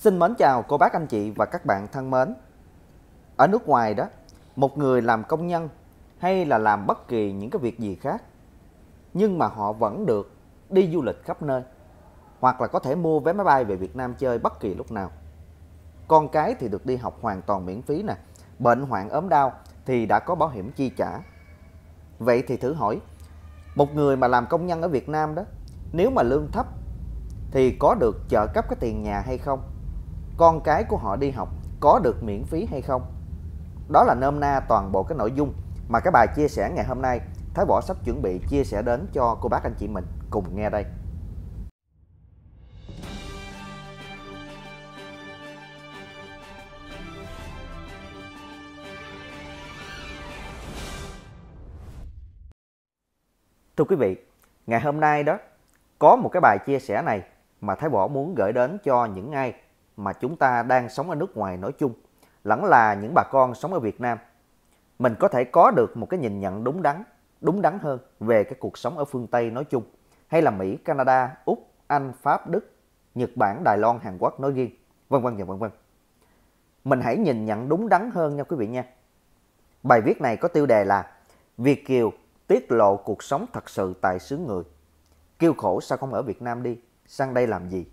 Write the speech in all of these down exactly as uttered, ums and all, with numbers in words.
Xin mến chào cô bác anh chị và các bạn thân mến. Ở nước ngoài đó, một người làm công nhân hay là làm bất kỳ những cái việc gì khác, nhưng mà họ vẫn được đi du lịch khắp nơi, hoặc là có thể mua vé máy bay về Việt Nam chơi bất kỳ lúc nào. Con cái thì được đi học hoàn toàn miễn phí nè, bệnh hoạn ốm đau thì đã có bảo hiểm chi trả. Vậy thì thử hỏi, một người mà làm công nhân ở Việt Nam đó, nếu mà lương thấp thì có được trợ cấp cái tiền nhà hay không? Con cái của họ đi học có được miễn phí hay không? Đó là nôm na toàn bộ cái nội dung mà cái bài chia sẻ ngày hôm nay Thái Võ sắp chuẩn bị chia sẻ đến cho cô bác anh chị mình cùng nghe đây. Thưa quý vị, ngày hôm nay đó có một cái bài chia sẻ này mà Thái Võ muốn gửi đến cho những ai mà chúng ta đang sống ở nước ngoài nói chung, lẫn là những bà con sống ở Việt Nam. Mình có thể có được một cái nhìn nhận đúng đắn, đúng đắn hơn về cái cuộc sống ở phương Tây nói chung, hay là Mỹ, Canada, Úc, Anh, Pháp, Đức, Nhật Bản, Đài Loan, Hàn Quốc nói riêng, vân vân và vân vân. Mình hãy nhìn nhận đúng đắn hơn nha quý vị nha. Bài viết này có tiêu đề là Việt kiều tiết lộ cuộc sống thật sự tại xứ người. Kêu khổ sao không ở Việt Nam đi, sang đây làm gì?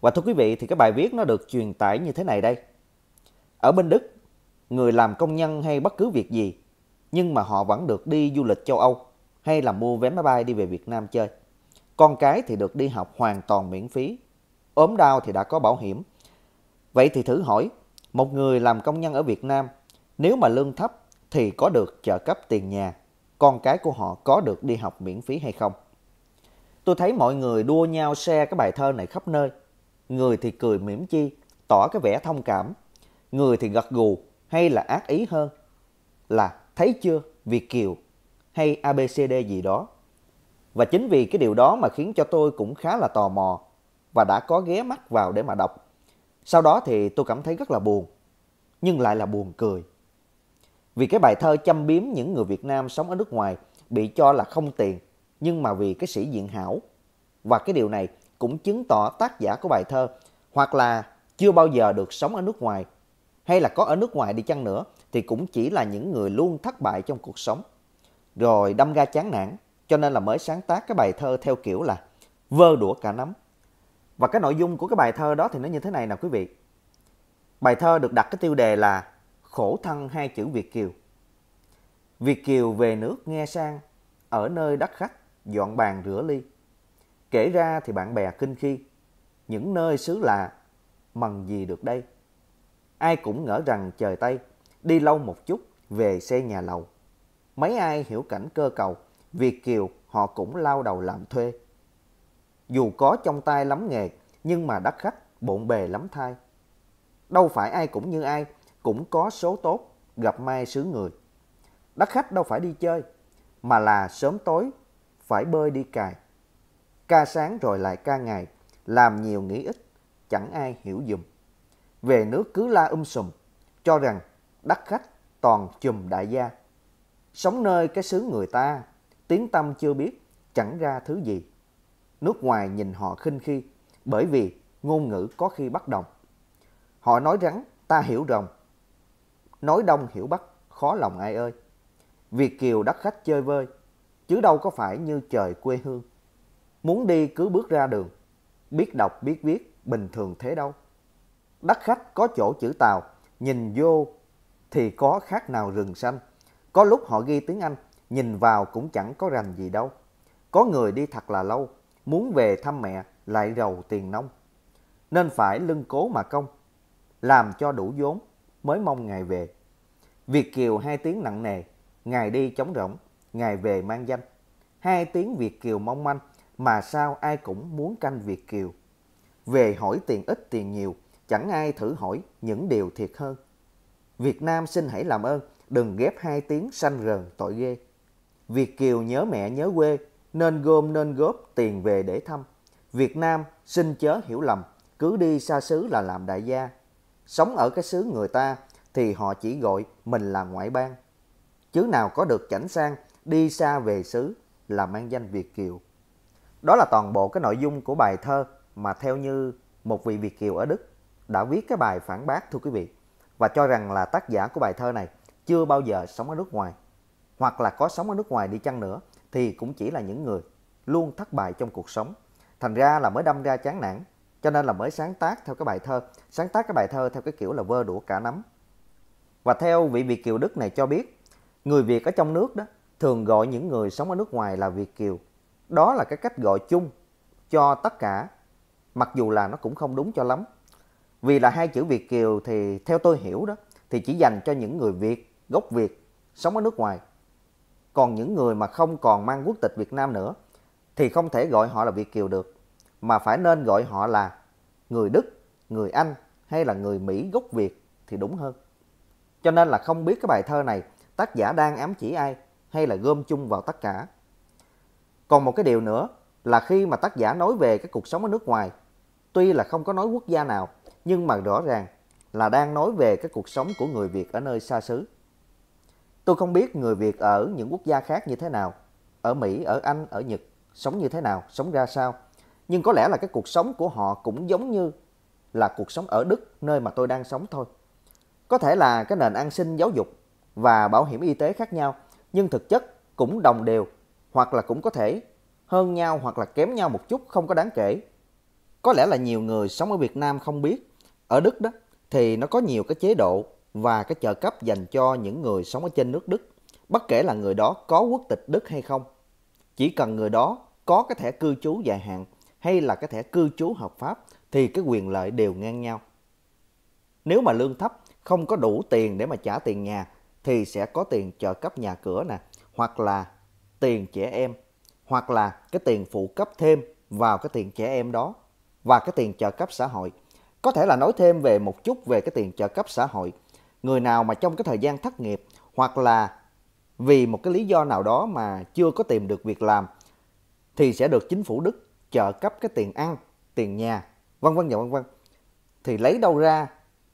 Và thưa quý vị, thì cái bài viết nó được truyền tải như thế này đây. Ở bên Đức, người làm công nhân hay bất cứ việc gì, nhưng mà họ vẫn được đi du lịch châu Âu hay là mua vé máy bay đi về Việt Nam chơi. Con cái thì được đi học hoàn toàn miễn phí, ốm đau thì đã có bảo hiểm. Vậy thì thử hỏi, một người làm công nhân ở Việt Nam, nếu mà lương thấp thì có được trợ cấp tiền nhà, con cái của họ có được đi học miễn phí hay không? Tôi thấy mọi người đua nhau share cái bài thơ này khắp nơi. Người thì cười mỉm chi, tỏ cái vẻ thông cảm. Người thì gật gù hay là ác ý hơn là thấy chưa, Việt kiều hay a bê xê đê gì đó. Và chính vì cái điều đó mà khiến cho tôi cũng khá là tò mò và đã có ghé mắt vào để mà đọc. Sau đó thì tôi cảm thấy rất là buồn, nhưng lại là buồn cười. Vì cái bài thơ châm biếm những người Việt Nam sống ở nước ngoài bị cho là không tiền, nhưng mà vì cái sĩ diện hảo. Và cái điều này cũng chứng tỏ tác giả của bài thơ hoặc là chưa bao giờ được sống ở nước ngoài, hay là có ở nước ngoài đi chăng nữa thì cũng chỉ là những người luôn thất bại trong cuộc sống, rồi đâm ra chán nản, cho nên là mới sáng tác cái bài thơ theo kiểu là vơ đũa cả nắm. Và cái nội dung của cái bài thơ đó thì nó như thế này nè quý vị. Bài thơ được đặt cái tiêu đề là khổ thân hai chữ Việt kiều. Việt kiều về nước nghe sang, ở nơi đất khách dọn bàn rửa ly. Kể ra thì bạn bè kinh khi, những nơi xứ lạ, mần gì được đây. Ai cũng ngỡ rằng trời Tây, đi lâu một chút về xây nhà lầu. Mấy ai hiểu cảnh cơ cầu, Việt kiều họ cũng lao đầu làm thuê. Dù có trong tay lắm nghề, nhưng mà đất khách bộn bề lắm thay. Đâu phải ai cũng như ai, cũng có số tốt, gặp may xứ người. Đất khách đâu phải đi chơi, mà là sớm tối, phải bơi đi cài. Ca sáng rồi lại ca ngày, làm nhiều nghĩ ít, chẳng ai hiểu dùm. Về nước cứ la um sùm, cho rằng đắc khách toàn chùm đại gia. Sống nơi cái xứ người ta, tiếng tâm chưa biết, chẳng ra thứ gì. Nước ngoài nhìn họ khinh khi, bởi vì ngôn ngữ có khi bất đồng. Họ nói rắn, ta hiểu rồng. Nói đông hiểu bắc, khó lòng ai ơi. Việt kiều đắc khách chơi vơi, chứ đâu có phải như trời quê hương. Muốn đi cứ bước ra đường, biết đọc biết viết, bình thường thế đâu. Đất khách có chỗ chữ Tàu, nhìn vô thì có khác nào rừng xanh. Có lúc họ ghi tiếng Anh, nhìn vào cũng chẳng có rành gì đâu. Có người đi thật là lâu, muốn về thăm mẹ lại rầu tiền nông. Nên phải lưng cố mà công, làm cho đủ vốn mới mong ngày về. Việt kiều hai tiếng nặng nề, ngày đi trống rỗng, ngày về mang danh. Hai tiếng Việt kiều mong manh, mà sao ai cũng muốn canh Việt kiều. Về hỏi tiền ít tiền nhiều, chẳng ai thử hỏi những điều thiệt hơn. Việt Nam xin hãy làm ơn, đừng ghép hai tiếng xanh rờn tội ghê. Việt kiều nhớ mẹ nhớ quê, nên gom nên góp tiền về để thăm. Việt Nam xin chớ hiểu lầm, cứ đi xa xứ là làm đại gia. Sống ở cái xứ người ta thì họ chỉ gọi mình là ngoại bang, chứ nào có được chảnh sang đi xa về xứ là mang danh Việt kiều. Đó là toàn bộ cái nội dung của bài thơ mà theo như một vị Việt kiều ở Đức đã viết cái bài phản bác thưa quý vị, và cho rằng là tác giả của bài thơ này chưa bao giờ sống ở nước ngoài, hoặc là có sống ở nước ngoài đi chăng nữa thì cũng chỉ là những người luôn thất bại trong cuộc sống, thành ra là mới đâm ra chán nản, cho nên là mới sáng tác theo cái bài thơ, sáng tác cái bài thơ theo cái kiểu là vơ đũa cả nắm. Và theo vị Việt kiều Đức này cho biết, người Việt ở trong nước đó thường gọi những người sống ở nước ngoài là Việt kiều. Đó là cái cách gọi chung cho tất cả, mặc dù là nó cũng không đúng cho lắm. Vì là hai chữ Việt kiều thì theo tôi hiểu đó thì chỉ dành cho những người Việt, gốc Việt sống ở nước ngoài. Còn những người mà không còn mang quốc tịch Việt Nam nữa thì không thể gọi họ là Việt kiều được, mà phải nên gọi họ là người Đức, người Anh hay là người Mỹ gốc Việt thì đúng hơn. Cho nên là không biết cái bài thơ này tác giả đang ám chỉ ai hay là gom chung vào tất cả. Còn một cái điều nữa là khi mà tác giả nói về cái cuộc sống ở nước ngoài, tuy là không có nói quốc gia nào, nhưng mà rõ ràng là đang nói về cái cuộc sống của người Việt ở nơi xa xứ. Tôi không biết người Việt ở những quốc gia khác như thế nào, ở Mỹ, ở Anh, ở Nhật, sống như thế nào, sống ra sao. Nhưng có lẽ là cái cuộc sống của họ cũng giống như là cuộc sống ở Đức, nơi mà tôi đang sống thôi. Có thể là cái nền an sinh, giáo dục và bảo hiểm y tế khác nhau, nhưng thực chất cũng đồng đều, hoặc là cũng có thể hơn nhau hoặc là kém nhau một chút, không có đáng kể. Có lẽ là nhiều người sống ở Việt Nam không biết, ở Đức đó thì nó có nhiều cái chế độ và cái trợ cấp dành cho những người sống ở trên nước Đức, bất kể là người đó có quốc tịch Đức hay không. Chỉ cần người đó có cái thẻ cư trú dài hạn hay là cái thẻ cư trú hợp pháp thì cái quyền lợi đều ngang nhau. Nếu mà lương thấp, không có đủ tiền để mà trả tiền nhà thì sẽ có tiền trợ cấp nhà cửa nè, hoặc là tiền trẻ em, hoặc là cái tiền phụ cấp thêm vào cái tiền trẻ em đó và cái tiền trợ cấp xã hội. Có thể là nói thêm về một chút về cái tiền trợ cấp xã hội. Người nào mà trong cái thời gian thất nghiệp hoặc là vì một cái lý do nào đó mà chưa có tìm được việc làm thì sẽ được chính phủ Đức trợ cấp cái tiền ăn, tiền nhà, vân vân và vân vân. Thì lấy đâu ra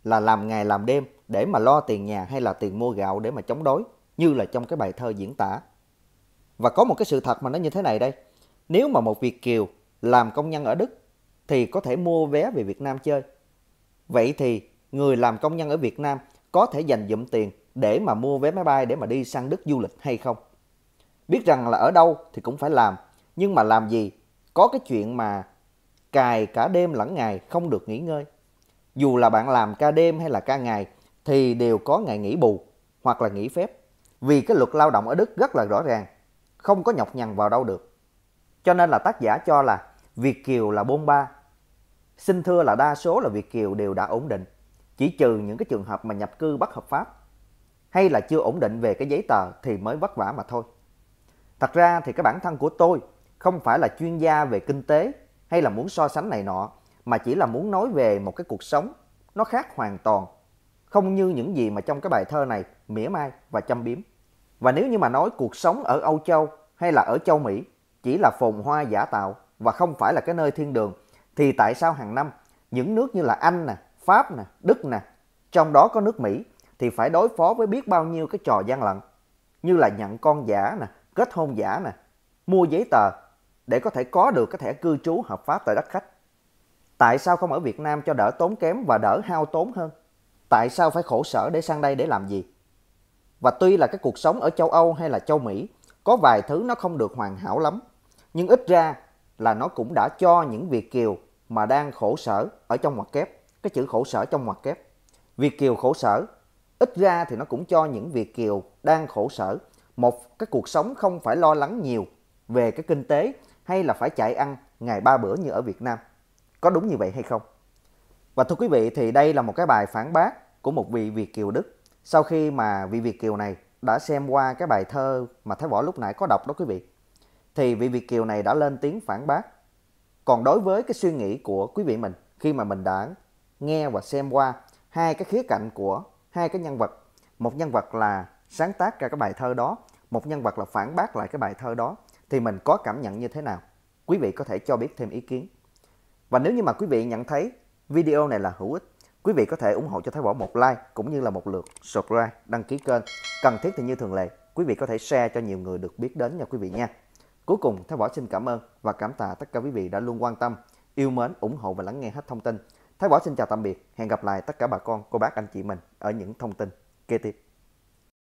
là làm ngày làm đêm để mà lo tiền nhà hay là tiền mua gạo để mà chống đói, như là trong cái bài thơ diễn tả. Và có một cái sự thật mà nó như thế này đây. Nếu mà một Việt kiều làm công nhân ở Đức thì có thể mua vé về Việt Nam chơi. Vậy thì người làm công nhân ở Việt Nam có thể dành dụm tiền để mà mua vé máy bay để mà đi sang Đức du lịch hay không? Biết rằng là ở đâu thì cũng phải làm, nhưng mà làm gì có cái chuyện mà cày cả đêm lẫn ngày không được nghỉ ngơi. Dù là bạn làm ca đêm hay là ca ngày thì đều có ngày nghỉ bù hoặc là nghỉ phép, vì cái luật lao động ở Đức rất là rõ ràng, không có nhọc nhằn vào đâu được. Cho nên là tác giả cho là Việt kiều là bôn ba. Xin thưa là đa số là Việt kiều đều đã ổn định, chỉ trừ những cái trường hợp mà nhập cư bất hợp pháp hay là chưa ổn định về cái giấy tờ thì mới vất vả mà thôi. Thật ra thì cái bản thân của tôi không phải là chuyên gia về kinh tế hay là muốn so sánh này nọ, mà chỉ là muốn nói về một cái cuộc sống nó khác hoàn toàn, không như những gì mà trong cái bài thơ này mỉa mai và châm biếm. Và nếu như mà nói cuộc sống ở Âu Châu hay là ở châu Mỹ chỉ là phồn hoa giả tạo và không phải là cái nơi thiên đường, thì tại sao hàng năm những nước như là Anh nè, Pháp nè, Đức nè, trong đó có nước Mỹ thì phải đối phó với biết bao nhiêu cái trò gian lận, như là nhận con giả nè, kết hôn giả nè, mua giấy tờ để có thể có được cái thẻ cư trú hợp pháp tại đất khách. Tại sao không ở Việt Nam cho đỡ tốn kém và đỡ hao tốn hơn? Tại sao phải khổ sở để sang đây để làm gì? Và tuy là cái cuộc sống ở châu Âu hay là châu Mỹ có vài thứ nó không được hoàn hảo lắm, nhưng ít ra là nó cũng đã cho những Việt kiều mà đang khổ sở ở trong ngoặc kép, cái chữ khổ sở trong ngoặc kép, Việt kiều khổ sở, ít ra thì nó cũng cho những Việt kiều đang khổ sở một cái cuộc sống không phải lo lắng nhiều về cái kinh tế hay là phải chạy ăn ngày ba bữa như ở Việt Nam. Có đúng như vậy hay không? Và thưa quý vị, thì đây là một cái bài phản bác của một vị Việt kiều Đức, sau khi mà vị Việt kiều này đã xem qua cái bài thơ mà Thái Võ lúc nãy có đọc đó quý vị, thì vị Việt kiều này đã lên tiếng phản bác. Còn đối với cái suy nghĩ của quý vị mình, khi mà mình đã nghe và xem qua hai cái khía cạnh của hai cái nhân vật, một nhân vật là sáng tác ra cái bài thơ đó, một nhân vật là phản bác lại cái bài thơ đó, thì mình có cảm nhận như thế nào? Quý vị có thể cho biết thêm ý kiến. Và nếu như mà quý vị nhận thấy video này là hữu ích, quý vị có thể ủng hộ cho Thái Võ một like cũng như là một lượt subscribe, đăng ký kênh. Cần thiết thì như thường lệ, quý vị có thể share cho nhiều người được biết đến nha quý vị nha. Cuối cùng, Thái Võ xin cảm ơn và cảm tạ tất cả quý vị đã luôn quan tâm, yêu mến, ủng hộ và lắng nghe hết thông tin. Thái Võ xin chào tạm biệt, hẹn gặp lại tất cả bà con, cô bác, anh chị mình ở những thông tin kế tiếp.